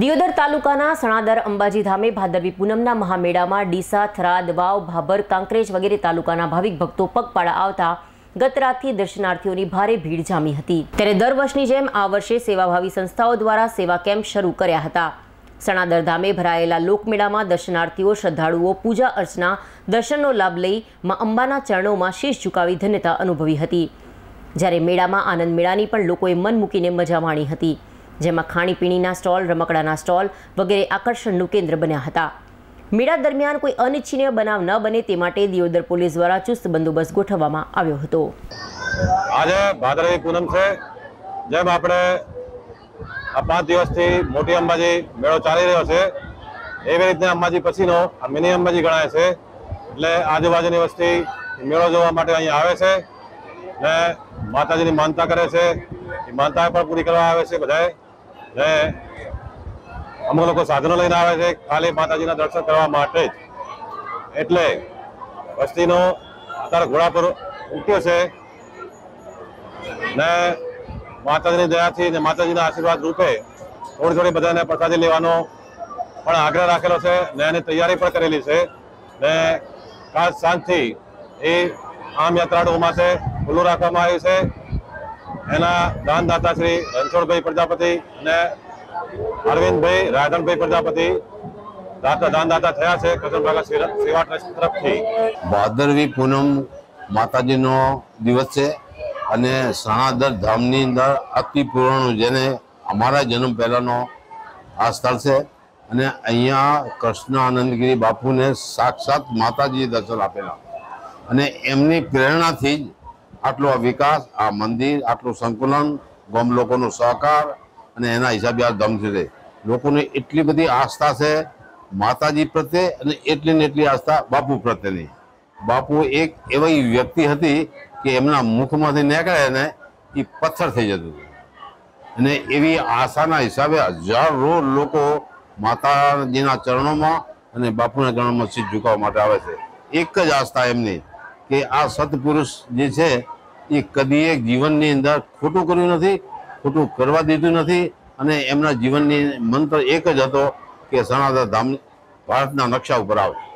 દિયોદર તાલુકાના સણાદર અંબાજી ધામે ભાદરવી પૂનમના મહામેળામાં ડીસા, થરાદ, વાવ, ભાભર, કાંકરેજ વગેરે તાલુકાના ભાવિક ભક્તો પગપાળા આવતા ગતરાતથી દર્શનાર્થીઓની ભારે ભીડ જામી હતી, ત્યારે દર વર્ષની જેમ આ વર્ષે સેવાભાવી સંસ્થાઓ દ્વારા સેવા કેમ્પ શરૂ કર્યા હતા। સણાદર ધામે ભરાયેલા લોકમેળામાં દર્શનાર્થીઓ, શ્રદ્ધાળુઓ પૂજા અર્ચના, દર્શનનો લાભ લઈ માં અંબાના ચરણોમાં શીશ ઝુકાવી ધન્યતા અનુભવી હતી, જ્યારે મેળામાં આનંદ મેળાની પણ લોકોએ મન મૂકીને મજા માણી હતી, જેમાં ખાણીપીણીના સ્ટોલ, રમકડાના સ્ટોલ વગેરે આકર્ષણનું કેન્દ્ર બન્યા હતા। મેળા દરમિયાન કોઈ અનિચ્છનીય બનાવ ન બને તે માટે દિયોદર પોલીસ દ્વારા ચુસ્ત બંદોબસ્ત ગોઠવવામાં આવ્યો હતો। આજે ભાદરવી પૂનમ છે, જેમ આપણે આ 5 દિવસથી મોટી અંબાજી મેળો ચાલી રહ્યો છે, એવી રીતે અંબાજી પછીનો આ મિની અંબાજી ગણાય છે, એટલે આજુબાજુની વસ્તી મેળો જોવા માટે અહીંયા આવે છે ને માતાજીની માનતા કરે છે, એ માનતા પણ પૂરી કરવા આવે છે બધાએ। અમુક લોકો સાધનો લઈને આવે છે ખાલી માતાજીના દર્શન કરવા માટે, એટલે વસ્તીનો અત્યારે ઘોડા પર ઉઠ્યો છે ને માતાજીની દયાથી ને માતાજીના આશીર્વાદ રૂપે થોડી થોડી બધાને પ્રસાદી લેવાનો પણ આગ્રહ રાખેલો છે ને એની તૈયારી પણ કરેલી છે ને ખાસ સાંજથી એ આમ યાત્રાળુઓ માટે ખુલ્લું રાખવામાં આવ્યું છે। એના દાનદાતા શ્રી રણછોડભાઈ પ્રજાપતિ અને અરવિંદભાઈ રાધનભાઈ પ્રજાપતિ દાનદાતા થયા છે કસરભાગા સેવા ટ્રસ્ટ તરફથી। ભાદરવી પૂનમ માતાજીનો દિવસ છે અને સણાદર ધામની અંદર અતિ પુરાણું, જેને અમારા જન્મ પહેલાંનો આ સ્થળ છે અને અહીંયા કૃષ્ણ આનંદગીરી બાપુને સાક્ષાત માતાજીએ દર્શન આપેલા અને એમની પ્રેરણાથી જ આટલો આ વિકાસ, આ મંદિર, આટલું સંકુલન, ગામ લોકોનો સહકાર અને એના હિસાબે આ ધમ છે। લોકોને એટલી બધી આસ્થા છે માતાજી પ્રત્યે અને એટલી ને એટલી આસ્થા બાપુ પ્રત્યેની। બાપુ એક એવી વ્યક્તિ હતી કે એમના મુખમાંથી નીકળે ને એ પથ્થર થઈ જતું હતું અને એવી આશાના હિસાબે હજારો લોકો માતાજીના ચરણોમાં અને બાપુના ચરણોમાં શીશ ઝુકાવવા માટે આવે છે। એક જ આસ્થા એમની કે આ સત્પુરુષ જે છે એ કદી એક જીવનની અંદર ખોટું કર્યું નથી, ખોટું કરવા દીધું નથી અને એમના જીવનની મંત્ર એક જ હતો કે સણાદર ધામ ભારતના નકશા ઉપર આવે।